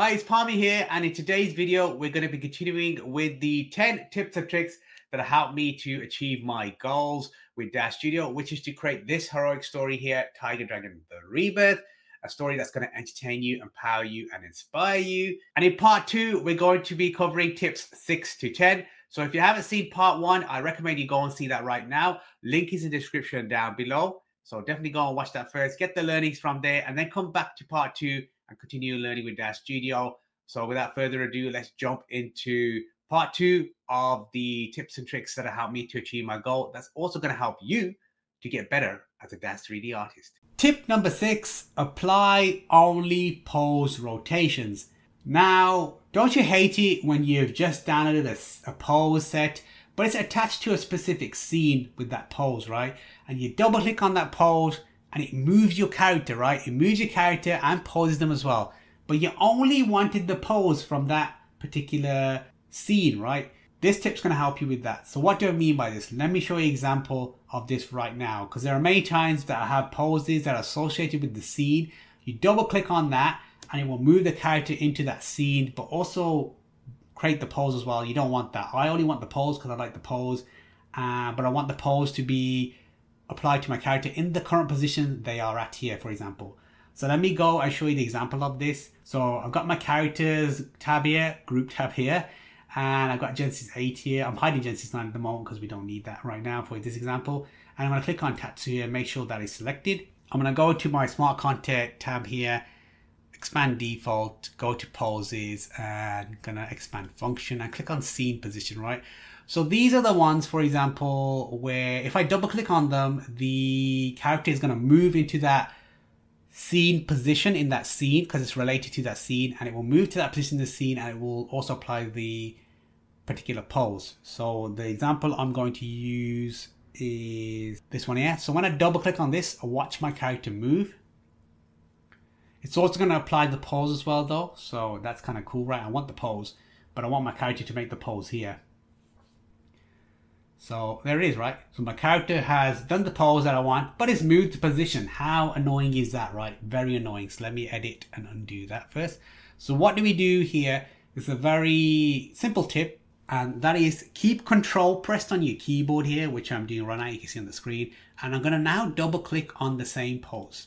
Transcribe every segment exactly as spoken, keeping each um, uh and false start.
Hi, it's Palmy here, and in today's video, we're going to be continuing with the ten tips and tricks that helped me to achieve my goals with Daz Studio, which is to create this heroic story here, Tiger Dragon: The Rebirth, a story that's going to entertain you, empower you, and inspire you. And in part two, we're going to be covering tips six to ten. So if you haven't seen part one, I recommend you go and see that right now. Link is in the description down below. So definitely go and watch that first, get the learnings from there, and then come back to part two and continue learning with Daz Studio. So without further ado, let's jump into part two of the tips and tricks that have helped me to achieve my goal. That's also going to help you to get better as a Daz three D artist. Tip number six, apply only pose rotations. Now, don't you hate it when you've just downloaded a, a pose set, but it's attached to a specific scene with that pose, right? And you double click on that pose, and it moves your character, right? It moves your character and poses them as well. But you only wanted the pose from that particular scene, right? This tip's gonna help you with that. So what do I mean by this? Let me show you an example of this right now, because there are many times that I have poses that are associated with the scene. You double click on that and it will move the character into that scene, but also create the pose as well. You don't want that. I only want the pose because I like the pose, uh, but I want the pose to be applied to my character in the current position they are at here, for example. So let me go and show you the example of this. So I've got my characters tab here, group tab here, and I've got Genesis eight here. I'm hiding Genesis nine at the moment because we don't need that right now for this example. And I'm gonna click on Tatsu here, make sure that is selected. I'm gonna go to my Smart Content tab here, expand default, go to poses, and I'm gonna expand function and click on scene position, right? So these are the ones, for example, where if I double click on them, the character is going to move into that scene position in that scene because it's related to that scene, and it will move to that position in the scene, and it will also apply the particular pose. So the example I'm going to use is this one here. So when I double click on this, I watch my character move. It's also going to apply the pose as well though. So that's kind of cool, right? I want the pose, but I want my character to make the pose here. So there it is, right? So my character has done the pose that I want, but it's moved to position. How annoying is that, right? Very annoying. So let me edit and undo that first. So what do we do here? It's a very simple tip, and that is keep control pressed on your keyboard here, which I'm doing right now, you can see on the screen. And I'm gonna now double click on the same pose.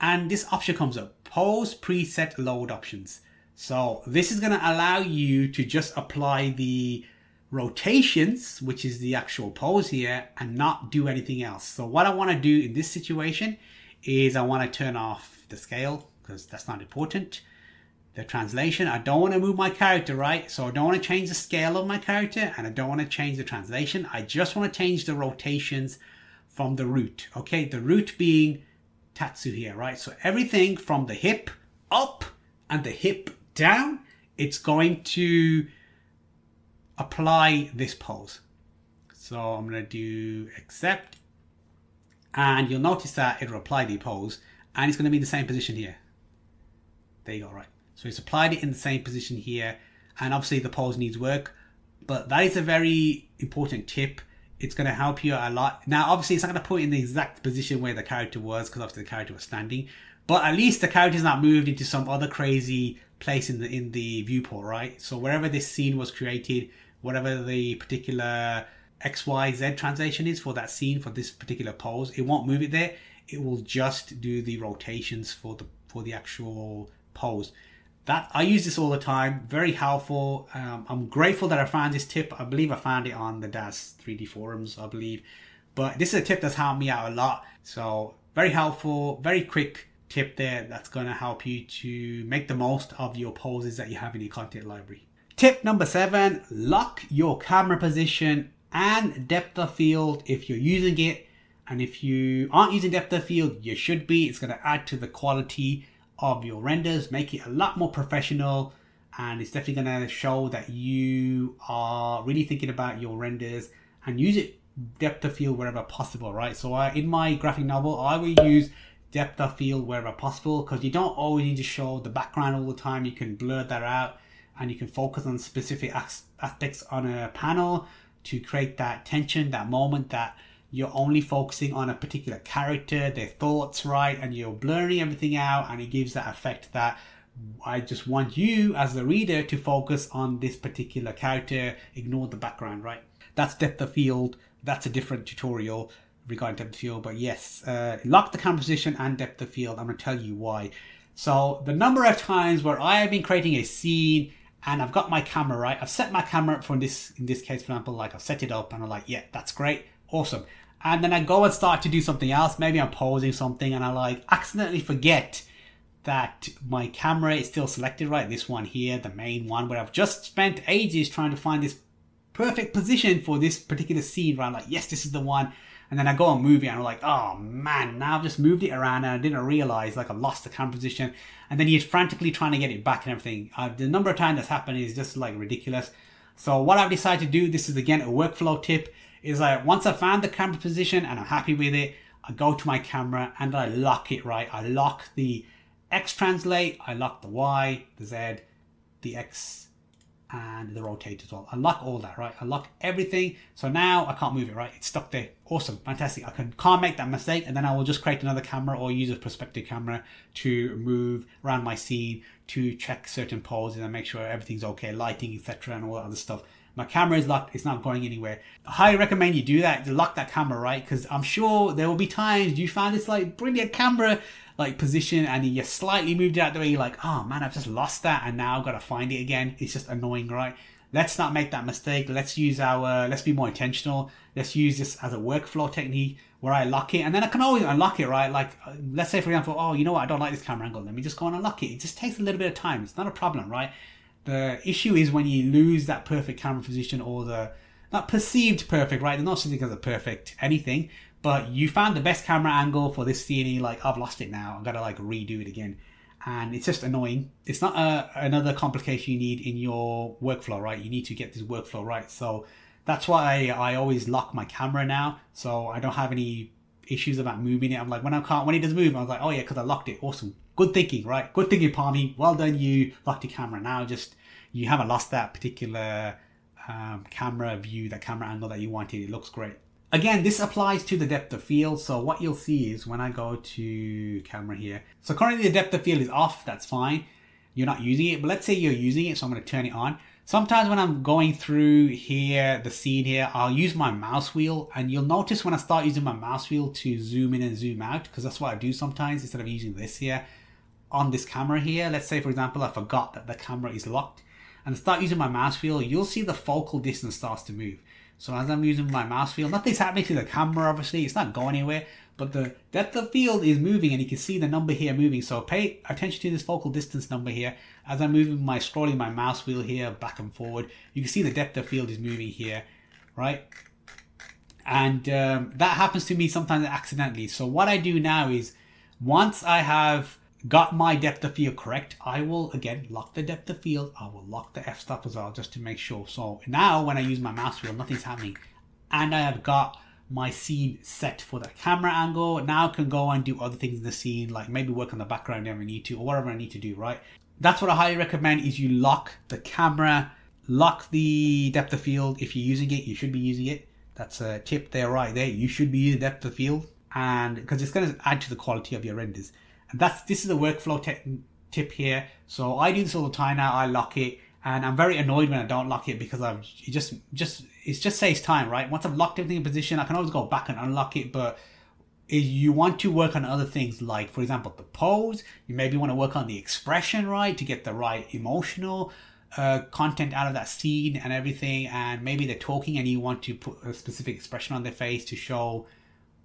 And this option comes up, pose preset load options. So this is gonna allow you to just apply the rotations, which is the actual pose here, and not do anything else. So what I want to do in this situation is I want to turn off the scale because that's not important. The translation, I don't want to move my character, right? So I don't want to change the scale of my character, and I don't want to change the translation. I just want to change the rotations from the root. Okay, the root being Tatsu here, right? So everything from the hip up and the hip down, it's going to apply this pose. So I'm going to do accept, and you'll notice that it'll apply the pose, and it's going to be in the same position here. There you go, right? So it's applied it in the same position here, and obviously the pose needs work, but that is a very important tip. It's going to help you a lot. Now obviously it's not going to put it in the exact position where the character was, because obviously the character was standing, but at least the character's not moved into some other crazy place in the in the viewport, right? So wherever this scene was created, whatever the particular X Y Z translation is for that scene, for this particular pose, it won't move it there. It will just do the rotations for the for the actual pose. That I use this all the time. Very helpful. Um, I'm grateful that I found this tip. I believe I found it on the Daz three D forums, I believe. But this is a tip that's helped me out a lot. So very helpful, very quick tip there that's going to help you to make the most of your poses that you have in your content library. Tip number seven, lock your camera position and depth of field if you're using it. And if you aren't using depth of field, you should be. It's going to add to the quality of your renders, make it a lot more professional. And it's definitely going to show that you are really thinking about your renders, and use it depth of field wherever possible, right? So I, in my graphic novel, I will use depth of field wherever possible, because you don't always need to show the background all the time. You can blur that out, and you can focus on specific aspects on a panel to create that tension, that moment that you're only focusing on a particular character, their thoughts, right? And you're blurring everything out, and it gives that effect that I just want you as the reader to focus on this particular character, ignore the background, right? That's depth of field. That's a different tutorial regarding depth of field. But yes, uh, lock the camera position and depth of field. I'm going to tell you why. So the number of times where I have been creating a scene and I've got my camera, right? I've set my camera up for this, in this case, for example, like I've set it up and I'm like, yeah, that's great. Awesome. And then I go and start to do something else. Maybe I'm posing something and I like accidentally forget that my camera is still selected, right? This one here, the main one, where I've just spent ages trying to find this perfect position for this particular scene, right? I'm like, yes, this is the one. And then I go and move it and I'm like, oh man, now I've just moved it around and I didn't realize, like, I lost the camera position. And then he's frantically trying to get it back and everything. Uh, the number of times that's happened is just like ridiculous. So what I've decided to do, this is again a workflow tip, is like once I found the camera position and I'm happy with it, I go to my camera and I lock it, right? I lock the X translate, I lock the Y, the Z, the X, and the rotate as well. I lock all that, right? I lock everything. So now I can't move it, right? It's stuck there. Awesome, fantastic. I can, can't make that mistake. And then I will just create another camera or use a perspective camera to move around my scene, to check certain poses and make sure everything's okay, lighting, et cetera, and all that other stuff. My camera is locked, it's not going anywhere. I highly recommend you do that, lock that camera, right? Because I'm sure there will be times you found this like brilliant camera like position and you slightly moved it out the way, you're like, oh man, I've just lost that and now I've got to find it again. It's just annoying, right? Let's not make that mistake. Let's use our, uh, let's be more intentional. Let's use this as a workflow technique where I lock it and then I can always unlock it, right? Like, uh, let's say for example, oh, you know what? I don't like this camera angle. Let me just go and unlock it. It just takes a little bit of time. It's not a problem, right? The issue is when you lose that perfect camera position or the not perceived perfect, right? There's not something as a perfect anything, but you found the best camera angle for this scene and you're like, I've lost it now. I've got to like redo it again. And it's just annoying. It's not a, another complication you need in your workflow, right? You need to get this workflow right. So that's why I, I always lock my camera now. So I don't have any issues about moving it. I'm like, when I can't, when it doesn't move, I was like, oh yeah, because I locked it. Awesome. Good thinking, right? Good thinking, Palmy. Well done, you locked your camera. Now just, you haven't lost that particular um, camera view, that camera angle that you wanted. It looks great. Again, this applies to the depth of field. So what you'll see is when I go to camera here. So currently the depth of field is off. That's fine. You're not using it, but let's say you're using it. So I'm going to turn it on. Sometimes when I'm going through here, the scene here, I'll use my mouse wheel. And you'll notice when I start using my mouse wheel to zoom in and zoom out, because that's what I do sometimes instead of using this here on this camera here. Let's say, for example, I forgot that the camera is locked and I start using my mouse wheel. You'll see the focal distance starts to move. So as I'm using my mouse wheel, nothing's happening to the camera, obviously. It's not going anywhere, but the depth of field is moving and you can see the number here moving. So pay attention to this focal distance number here. As I'm moving my, scrolling my mouse wheel here back and forward, you can see the depth of field is moving here, right? And um, that happens to me sometimes accidentally. So what I do now is once I have got my depth of field correct, I will again lock the depth of field. I will lock the f-stop as well, just to make sure. So now when I use my mouse wheel, nothing's happening and I have got my scene set for that camera angle. Now I can go and do other things in the scene, like maybe work on the background if I need to or whatever I need to do, right? That's what I highly recommend, is you lock the camera, lock the depth of field. If you're using it, you should be using it. That's a tip there, right there. You should be using depth of field, and because it's going to add to the quality of your renders. And that's, this is a workflow tip here. So I do this all the time now. I lock it and I'm very annoyed when I don't lock it, because I've it just, just, it just saves time, right? Once I've locked everything in position, I can always go back and unlock it. But if you want to work on other things, like for example, the pose, you maybe want to work on the expression, right? To get the right emotional uh, content out of that scene and everything. And maybe they're talking and you want to put a specific expression on their face to show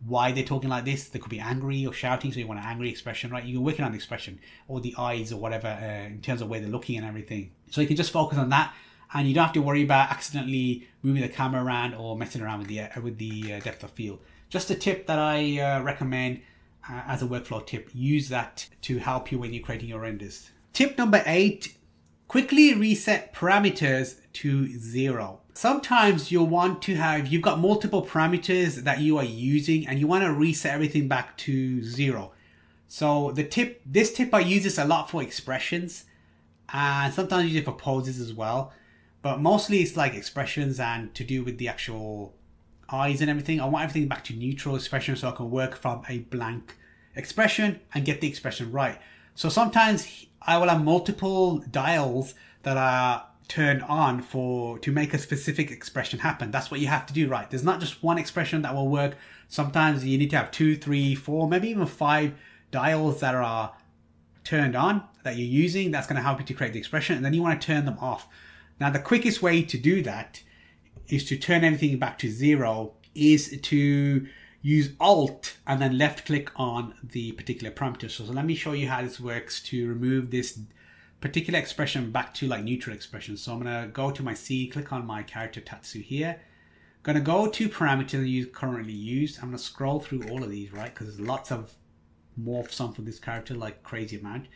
why they're talking like this. They could be angry or shouting, so you want an angry expression, right? You're working on the expression or the eyes or whatever, uh, in terms of where they're looking and everything. So you can just focus on that and you don't have to worry about accidentally moving the camera around or messing around with the uh, with the uh, depth of field. Just a tip that I uh, recommend uh, as a workflow tip. Use that to help you when you're creating your renders. Tip number eight, quickly reset parameters to zero. Sometimes you'll want to have, you've got multiple parameters that you are using and you want to reset everything back to zero. So the tip, this tip, I use this a lot for expressions and sometimes use it for poses as well. But mostly it's like expressions and to do with the actual eyes and everything. I want everything back to neutral expression so I can work from a blank expression and get the expression right. So sometimes I will have multiple dials that are turned on for to make a specific expression happen. That's what you have to do, right? There's not just one expression that will work. Sometimes you need to have two, three, four, maybe even five dials that are turned on that you're using. That's going to help you to create the expression, and then you want to turn them off. Now, the quickest way to do that is to turn everything back to zero is to use Alt and then left click on the particular parameter. So, so let me show you how this works to remove this particular expression back to like neutral expression. So I'm gonna go to my C, click on my character Tatsu here. I'm gonna go to parameter you currently used. I'm gonna scroll through all of these, right? Because there's lots of morphs on for this character, like crazy amount.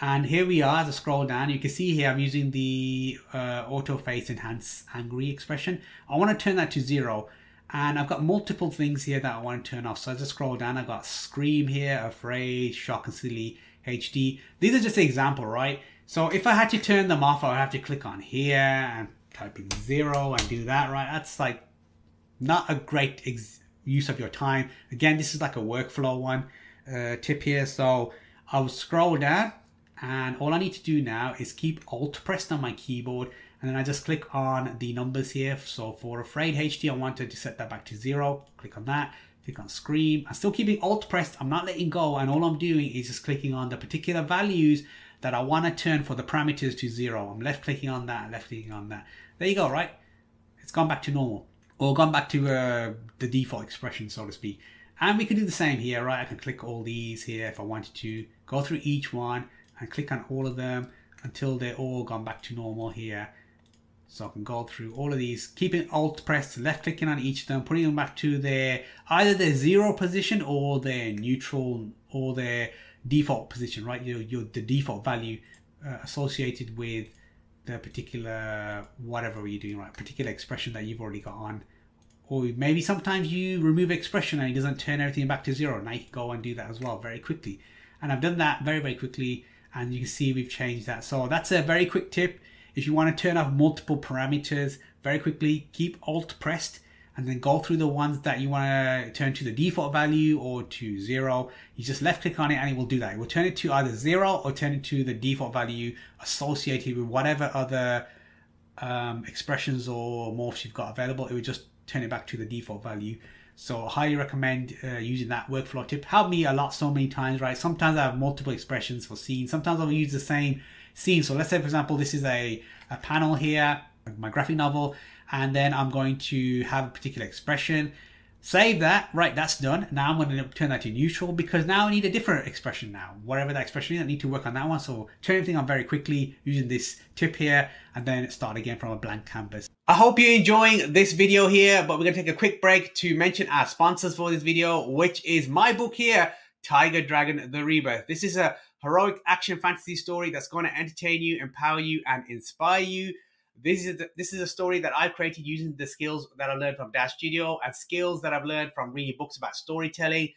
And here we are, as I scroll down, you can see here I'm using the uh, auto face enhance angry expression. I wanna turn that to zero. And I've got multiple things here that I want to turn off. So as I scroll down, I've got Scream here, Afraid, Shock and Silly, H D. These are just an example, right? So if I had to turn them off, I would have to click on here and type in zero and do that, right? That's like not a great ex use of your time. Again, this is like a workflow one uh, tip here. So I'll scroll down and all I need to do now is keep Alt pressed on my keyboard. And then I just click on the numbers here. So for Afraid H D, I wanted to set that back to zero. Click on that, click on Scream. I'm still keeping Alt pressed, I'm not letting go. And all I'm doing is just clicking on the particular values that I wanna turn for the parameters to zero. I'm left clicking on that, left clicking on that. There you go, right? It's gone back to normal, or gone back to uh, the default expression, so to speak. And we can do the same here, right? I can click all these here if I wanted to, go through each one and click on all of them until they're all gone back to normal here. So I can go through all of these, keeping Alt pressed, left clicking on each of them, putting them back to their, either their zero position or their neutral or their default position, right? Your, your, the default value uh, associated with the particular, whatever you're doing, right? Particular expression that you've already got on. Or maybe sometimes you remove expression and it doesn't turn everything back to zero. Now you can go and do that as well very quickly. And I've done that very, very quickly. And you can see we've changed that. So that's a very quick tip. If you want to turn off multiple parameters very quickly, keep Alt pressed and then go through the ones that you want to turn to the default value or to zero. You just left click on it and it will do that. It will turn it to either zero or turn it to the default value associated with whatever other um, expressions or morphs you've got available. It would just turn it back to the default value. So I highly recommend uh, using that workflow tip. Helped me a lot so many times, right? Sometimes I have multiple expressions for scenes. Sometimes I'll use the same scene. So let's say, for example, this is a, a panel here, my graphic novel, and then I'm going to have a particular expression. Save that, right, that's done. Now I'm going to turn that to neutral because now I need a different expression now. Whatever that expression is, I need to work on that one. So turn everything on very quickly using this tip here and then start again from a blank canvas. I hope you're enjoying this video here, but we're going to take a quick break to mention our sponsors for this video, which is my book here, Tiger Dragon: The Rebirth. This is a heroic action fantasy story that's going to entertain you, empower you, and inspire you. This is, the, this is a story that I've created using the skills that I learned from Daz Studio and skills that I've learned from reading books about storytelling.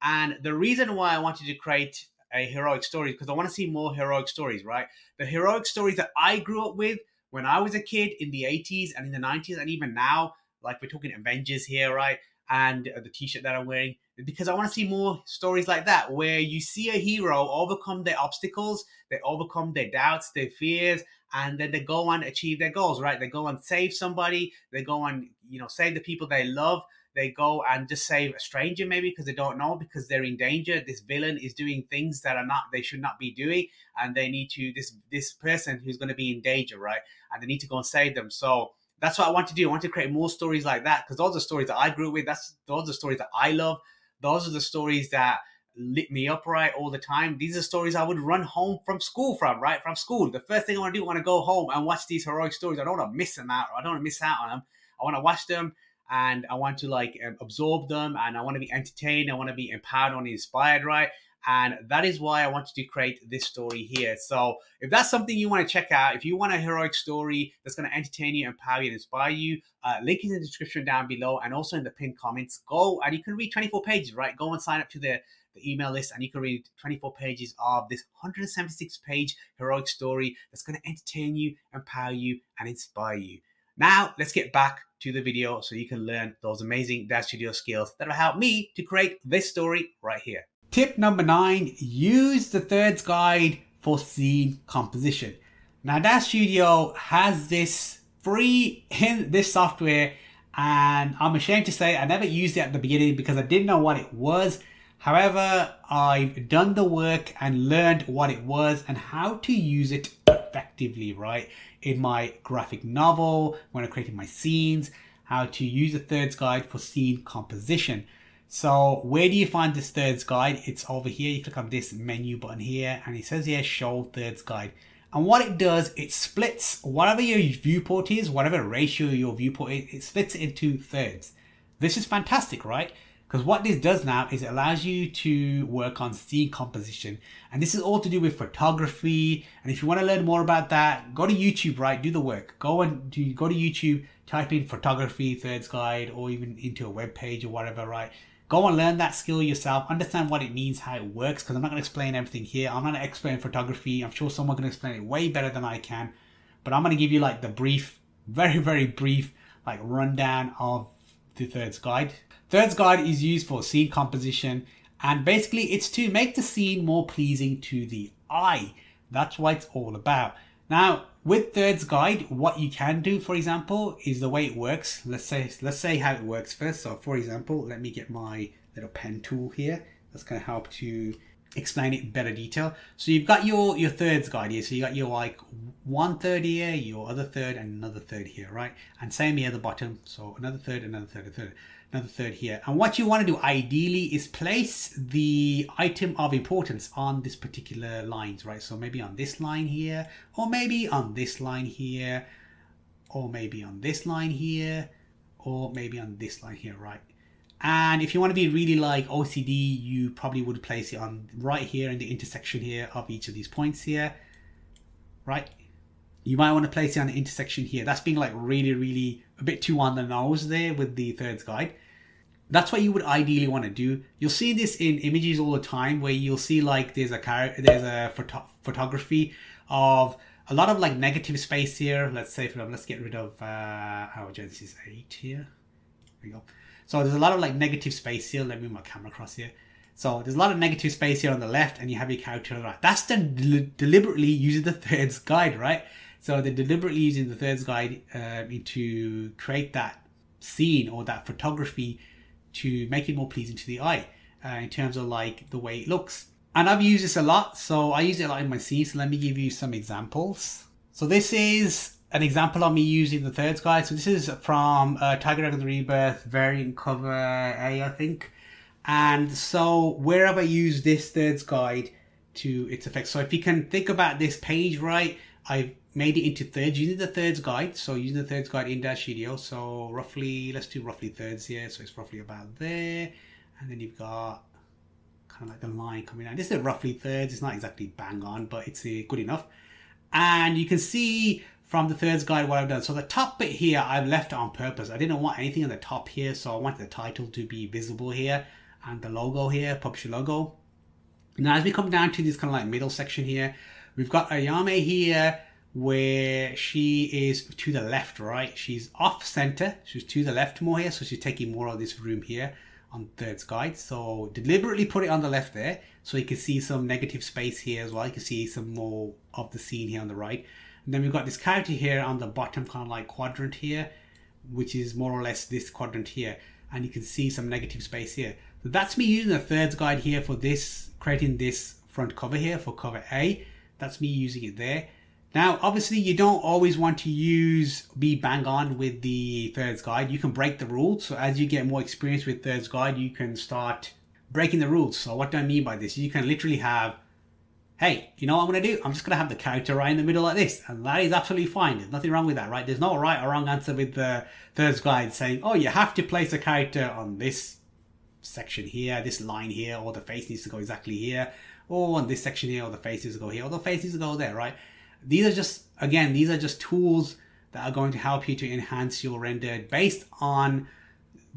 And the reason why I wanted to create a heroic story is because I want to see more heroic stories, right? The heroic stories that I grew up with when I was a kid in the eighties and in the nineties and even now, like we're talking Avengers here, right? And the t-shirt that I'm wearing, because I want to see more stories like that where you see a hero overcome their obstacles, they overcome their doubts, their fears, and then they go and achieve their goals, right? They go and save somebody, they go and, you know, save the people they love, they go and just save a stranger maybe because they don't know, because they're in danger. This villain is doing things that are not, they should not be doing, and they need to, this, this person who's going to be in danger, right? And they need to go and save them. So that's what I want to do. I want to create more stories like that because those are stories that I grew up with. That's, those are the stories that I love. Those are the stories that lit me up, right, all the time. These are stories I would run home from school from, right, from school. The first thing I want to do, I want to go home and watch these heroic stories. I don't want to miss them out. I don't want to miss out on them. I want to watch them and I want to, like, absorb them and I want to be entertained. I want to be empowered and inspired, right? And that is why I wanted to create this story here. So if that's something you want to check out, if you want a heroic story that's going to entertain you, empower you, and inspire you, uh, link is in the description down below and also in the pinned comments. Go and you can read twenty-four pages, right? Go and sign up to the, the email list and you can read twenty-four pages of this one hundred seventy-six page heroic story that's going to entertain you, empower you, and inspire you. Now, let's get back to the video so you can learn those amazing Daz Studio skills that will help me to create this story right here. Tip number nine, use the thirds guide for scene composition. Now Daz Studio has this free in this software, and I'm ashamed to say I never used it at the beginning because I didn't know what it was. However, I've done the work and learned what it was and how to use it effectively, right? In my graphic novel, when I created my scenes, how to use a thirds guide for scene composition. So where do you find this thirds guide? It's over here. You click on this menu button here and it says here, show thirds guide. And what it does, it splits whatever your viewport is, whatever ratio your viewport is, it splits it into thirds. This is fantastic, right? Because what this does now is it allows you to work on scene composition. And this is all to do with photography. And if you want to learn more about that, go to YouTube, right? Do the work. Go and do, go to YouTube, type in photography thirds guide, or even into a web page or whatever, right? Go and learn that skill yourself, understand what it means, how it works, because I'm not going to explain everything here. I'm not an expert in photography. I'm sure someone can explain it way better than I can, but I'm going to give you like the brief, very, very brief, like rundown of the thirds guide. Thirds guide is used for scene composition, and basically it's to make the scene more pleasing to the eye. That's what it's all about. Now, with thirds guide, what you can do, for example, is the way it works. Let's say, let's say how it works first. So for example, let me get my little pen tool here. That's going to help to explain it in better detail. So you've got your, your thirds guide here. So you got your like one third here, your other third and another third here, right? And same here at the bottom. So another third, another third, a third, another third here. And what you want to do ideally is place the item of importance on this particular lines, right? So maybe on this line here, or maybe on this line here, or maybe on this line here, or maybe on this line here, right? And if you want to be really like O C D, you probably would place it on right here in the intersection here of each of these points here, right? You might want to place it on the intersection here. That's being like really, really a bit too on the nose there with the thirds guide. That's what you would ideally want to do. You'll see this in images all the time where you'll see like there's a character, there's a photo photography of a lot of like negative space here. Let's say, for let's get rid of uh, our Genesis eight here. There we go. So there's a lot of like negative space here. Let me move my camera across here. So there's a lot of negative space here on the left and you have your character on the right. That's them del deliberately using the thirds guide, right? So they're deliberately using the thirds guide uh, to create that scene or that photography to make it more pleasing to the eye uh, in terms of like the way it looks. And I've used this a lot. So I use it a lot in my scenes. So let me give you some examples. So this is an example of me using the thirds guide. So this is from uh, Tiger Dragon: The Rebirth variant cover A, I think. And so wherever I use this thirds guide to its effects. So if you can think about this page, right, I've made it into thirds using the thirds guide. So using the thirds guide in Daz Studio. So roughly, let's do roughly thirds here. So it's roughly about there. And then you've got kind of like the line coming down. This is roughly thirds. It's not exactly bang on, but it's uh, good enough. And you can see from the thirds guide what I've done. So the top bit here, I've left it on purpose. I didn't want anything on the top here. So I wanted the title to be visible here and the logo here, publisher logo. Now, as we come down to this kind of like middle section here, we've got Ayame here where she is to the left, right? She's off center. She's to the left more here. So she's taking more of this room here on thirds guide. So deliberately put it on the left there. So you can see some negative space here as well. You can see some more of the scene here on the right. And then we've got this character here on the bottom kind of like quadrant here, which is more or less this quadrant here. And you can see some negative space here. So that's me using the thirds guide here for this, creating this front cover here for cover A. That's me using it there. Now, obviously you don't always want to use, be bang on with the thirds guide. You can break the rules. So as you get more experience with thirds guide, you can start breaking the rules. So what do I mean by this? You can literally have, hey, you know what I'm going to do? I'm just going to have the character right in the middle like this. And that is absolutely fine. There's nothing wrong with that, right? There's no right or wrong answer with the thirds guide saying, oh, you have to place a character on this section here, this line here, or the face needs to go exactly here, or on this section here, or the face needs to go here, or the face needs to go there, right? These are just, again, these are just tools that are going to help you to enhance your render based on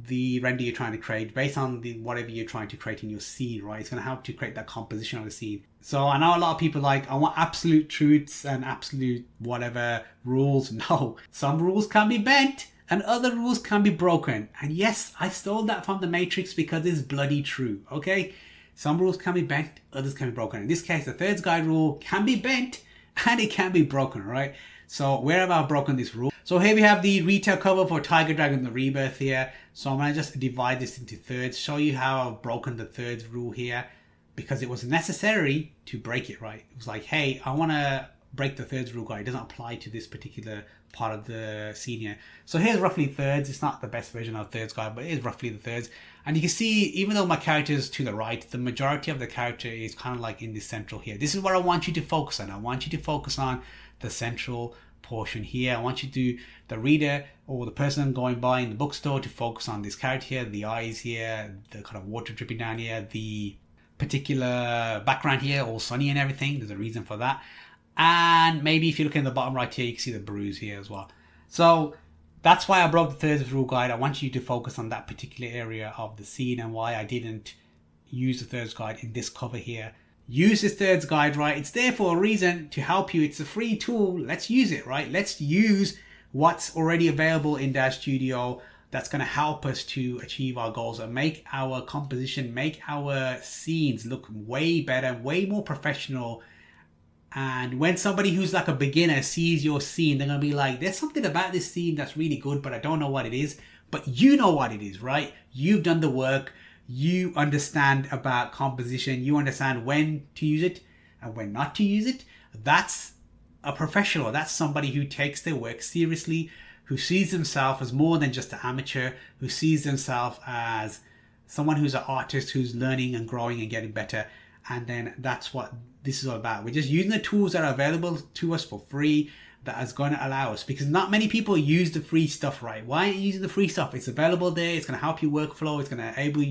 the render you're trying to create, based on the whatever you're trying to create in your scene, right? It's going to help to create that composition of the scene. So I know a lot of people like, I want absolute truths and absolute whatever rules. No, some rules can be bent and other rules can be broken. And yes, I stole that from the Matrix because it's bloody true. Okay. Some rules can be bent, others can be broken. In this case, the third guide rule can be bent and it can be broken, right? So where have I broken this rule? So here we have the retail cover for Tiger Dragon: The Rebirth here. So I'm gonna just divide this into thirds, show you how I've broken the thirds rule here, because it was necessary to break it, right? It was like, hey, I wanna break the thirds rule, guys. It doesn't apply to this particular part of the senior. So here's roughly thirds. It's not the best version of thirds guide, but it is roughly the thirds. And you can see, even though my character is to the right, the majority of the character is kind of like in this central here. This is what I want you to focus on. I want you to focus on the central portion here. I want you to, the reader or the person going by in the bookstore, to focus on this character here, the eyes here, the kind of water dripping down here, the particular background here, all sunny and everything. There's a reason for that. And maybe if you look in the bottom right here, you can see the bruise here as well. So that's why I broke the thirds rule, guide. I want you to focus on that particular area of the scene, and why I didn't use the thirds guide in this cover here. Use this thirds guide, right? It's there for a reason, to help you. It's a free tool. Let's use it, right? Let's use what's already available in Daz Studio. That's going to help us to achieve our goals and make our composition, make our scenes look way better, way more professional. And when somebody who's like a beginner sees your scene, they're going to be like, there's something about this scene that's really good, but I don't know what it is. But you know what it is, right? You've done the work. You understand about composition. You understand when to use it and when not to use it. That's a professional. That's somebody who takes their work seriously, who sees themselves as more than just an amateur, who sees themselves as someone who's an artist, who's learning and growing and getting better. And then that's what this is all about. We're just using the tools that are available to us for free, that is going to allow us, because not many people use the free stuff, right? Why aren't you using the free stuff? It's available there. It's going to help your workflow. It's going to able,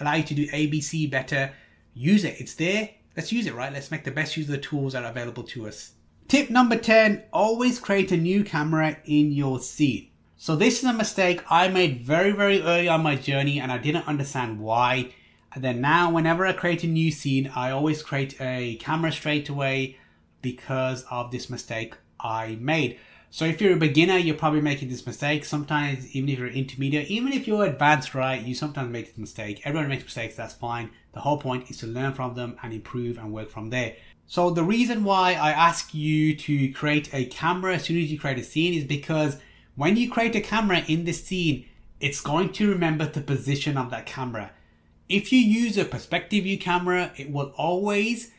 allow you to do A B C better. Use it. It's there. Let's use it, right? Let's make the best use of the tools that are available to us. Tip number ten, always create a new camera in your scene. So this is a mistake I made very, very early on my journey, and I didn't understand why. And then now, whenever I create a new scene, I always create a camera straight away because of this mistake I made. So if you're a beginner, you're probably making this mistake. Sometimes, even if you're intermediate, even if you're advanced, right, you sometimes make this mistake. Everyone makes mistakes, that's fine. The whole point is to learn from them and improve and work from there. So the reason why I ask you to create a camera as soon as you create a scene is because when you create a camera in this scene, it's going to remember the position of that camera. If you use a perspective view camera, it will always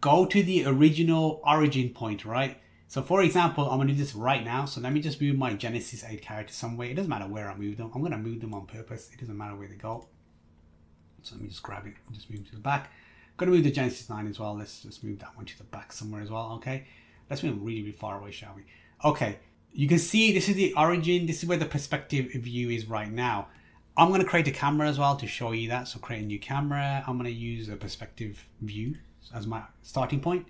go to the original origin point, right? So for example, I'm gonna do this right now. So let me just move my Genesis eight character somewhere. It doesn't matter where I move them. I'm gonna move them on purpose. It doesn't matter where they go. So let me just grab it and just move to the back. I'm gonna move the Genesis nine as well. Let's just move that one to the back somewhere as well, okay? Let's move really, really far away, shall we? Okay, you can see this is the origin. This is where the perspective view is right now. I'm going to create a camera as well to show you that. So create a new camera. I'm going to use a perspective view as my starting point.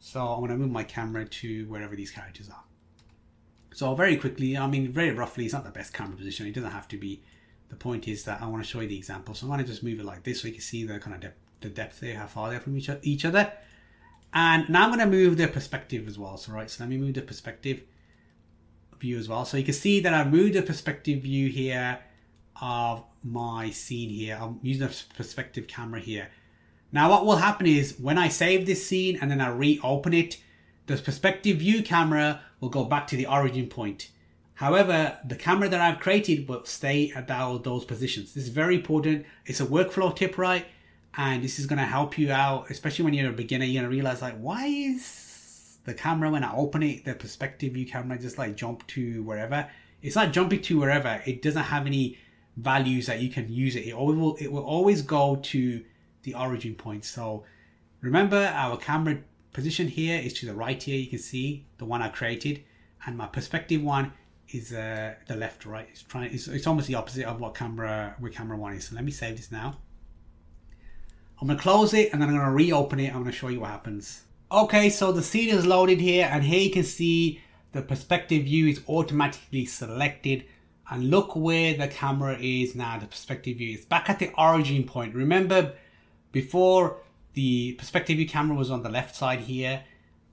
So I'm going to move my camera to wherever these characters are. So very quickly, I mean, very roughly, it's not the best camera position. It doesn't have to be. The point is that I want to show you the example. So I'm going to just move it like this so you can see the kind of depth, the depth there, how far they're from each, each other. And now I'm going to move their perspective as well. So right, so let me move the perspective view as well. So you can see that I've moved the perspective view here of my scene here. I'm using a perspective camera here. Now what will happen is when I save this scene and then I reopen it, the perspective view camera will go back to the origin point. However, the camera that I've created will stay at that, those positions. This is very important. It's a workflow tip, right? And this is going to help you out, especially when you're a beginner. You're going to realize, like, why is the camera, when I open it, the perspective view camera just like jump to wherever? It's not jumping to wherever. It doesn't have any values that you can use it. It always will, it will always go to the origin point. So remember, our camera position here is to the right here. You can see the one I created, and my perspective one is uh, the left, right? It's trying. It's, it's almost the opposite of what camera where camera one is. So let me save this now. I'm gonna close it and then I'm gonna reopen it. I'm gonna show you what happens. Okay, so the scene is loaded here, and here you can see the perspective view is automatically selected. And look where the camera is now, the perspective view. It's back at the origin point. Remember, before the perspective view camera was on the left side here,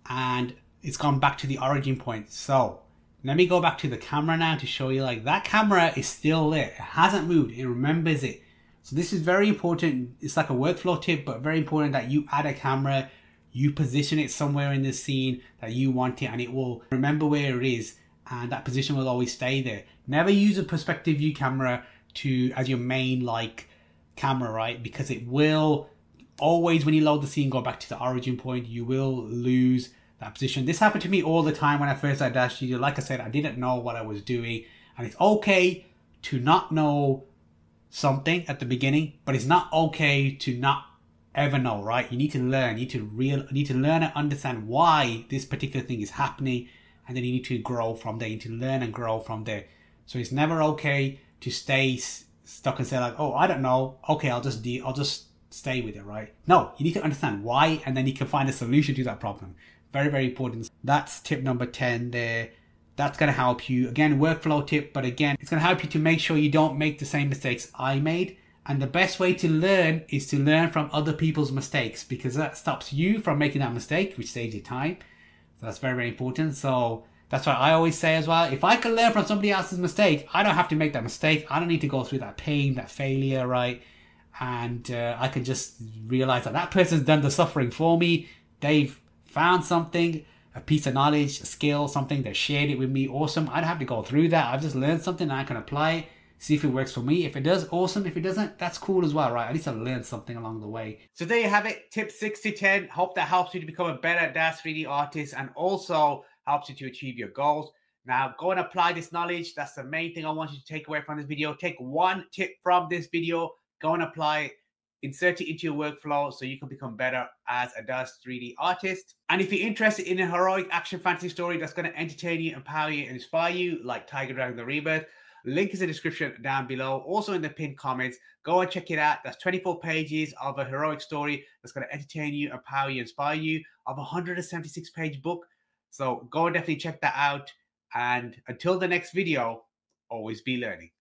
and it's gone back to the origin point. So let me go back to the camera now to show you, like, that camera is still there. It hasn't moved. It remembers it. So this is very important. It's like a workflow tip, but very important that you add a camera, you position it somewhere in the scene that you want it, and it will remember where it is, and that position will always stay there. Never use a perspective view camera to as your main like camera, right? Because it will always, when you load the scene, go back to the origin point. You will lose that position. This happened to me all the time when I first had Daz Studio. Like I said, I didn't know what I was doing, and it's okay to not know something at the beginning, but it's not okay to not ever know, right? You need to learn, you need to real, you need to learn and understand why this particular thing is happening, and then you need to grow from there. You need to learn and grow from there. So it's never okay to stay stuck and say like, oh, I don't know. Okay, I'll just de I'll just stay with it, right? No, you need to understand why, and then you can find a solution to that problem. Very, very important. That's tip number ten there. That's gonna help you. Again, workflow tip, but again, it's gonna help you to make sure you don't make the same mistakes I made. And the best way to learn is to learn from other people's mistakes, because that stops you from making that mistake, which saves you time. So that's very, very important. So that's why I always say as well, if I can learn from somebody else's mistake, I don't have to make that mistake. I don't need to go through that pain, that failure, right? And uh, I can just realize that that person's done the suffering for me. They've found something, a piece of knowledge, a skill, something, they shared it with me. Awesome. I don't have to go through that. I've just learned something and I can apply it, see if it works for me. If it does, awesome. If it doesn't, that's cool as well, right? At least I learned something along the way. So there you have it, tip six to ten. Hope that helps you to become a better Daz three D artist, and also helps you to achieve your goals. Now go and apply this knowledge. That's the main thing I want you to take away from this video. Take one tip from this video, go and apply it, insert it into your workflow so you can become better as a Daz three D artist. And if you're interested in a heroic action fantasy story that's going to entertain you, empower you, and inspire you, like Tiger Dragon: The Rebirth, link is in the description down below, also in the pinned comments. Go and check it out. That's twenty-four pages of a heroic story that's going to entertain you, empower you, inspire you, of a one hundred seventy-six page book. So go and definitely check that out. And until the next video, always be learning.